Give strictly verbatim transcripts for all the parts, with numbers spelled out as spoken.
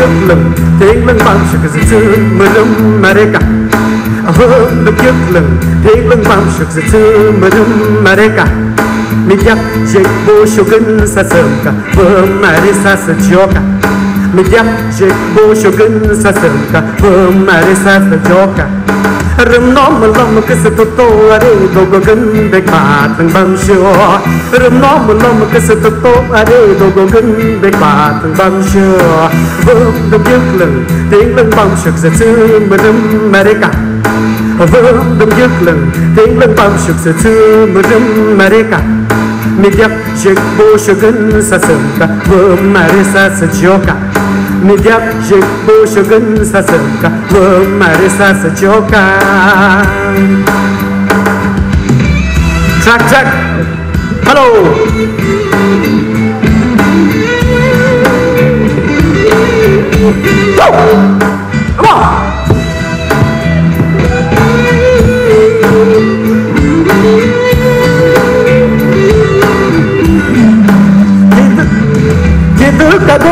يطلب تيجي من بامشك زتر منم مريكا أهلك يطلب تيجي من بامشك زتر منم مريكا ميجا جيك بوشوكن ساسمكا فماري ساسجوكا ميجا جيك بوشوكن ساسمكا فماري ساسجوكا Rum nom lom kiss to to are dogogun bekat and bamsho. Rum nom lom kiss to to are dogogun bekat and bamsho. Vum the gillan, tinglan bamshuk the two madam America. Vum the gillan, tinglan bamshuk the two madam America. Midyap shik boshogun sasanka, vum marisa sajoka. Midyap shik boshogun sasanka, vum marisa sajoka. Track, track. Hello. Woo! Come on. My Give them, take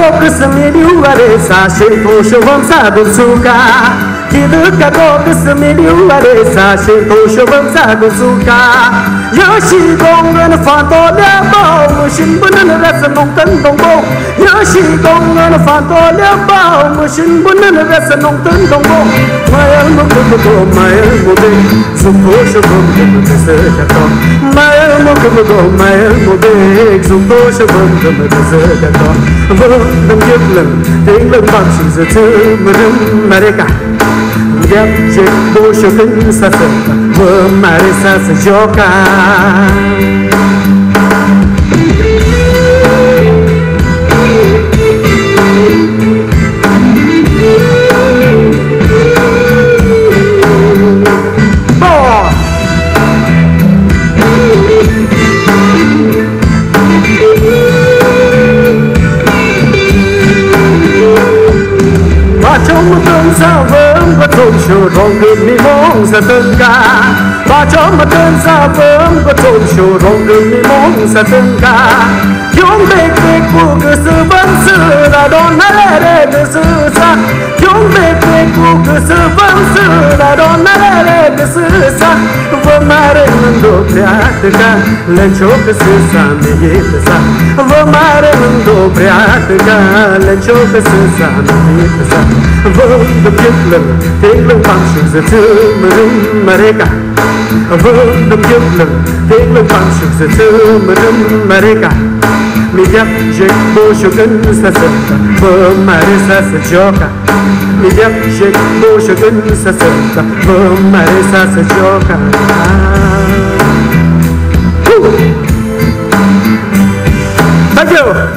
them boxes to America. Get Jake Bush of Satan, where Marisa is your car. Don't give me wrongs at the car. But your mother's are firm, but don't show, don't give me wrongs at the car. You make big boogers of answer, I don't let it deserve. You make big boogers of answer, I don't let it deserve. For Maryland, don't react again. Let's show the system, the haters. For Maryland, don't react again. Let's show the system, the haters. Vum the Gillan, take the functions at Marum Mareka. Vum the Gillan, take the functions at Marum Mareka. Media Jake Boshogun Sasson, Vum Marisa Sajoka. Media Jake Boshogun Sasson, Vum Marisa Sajoka. Thank you.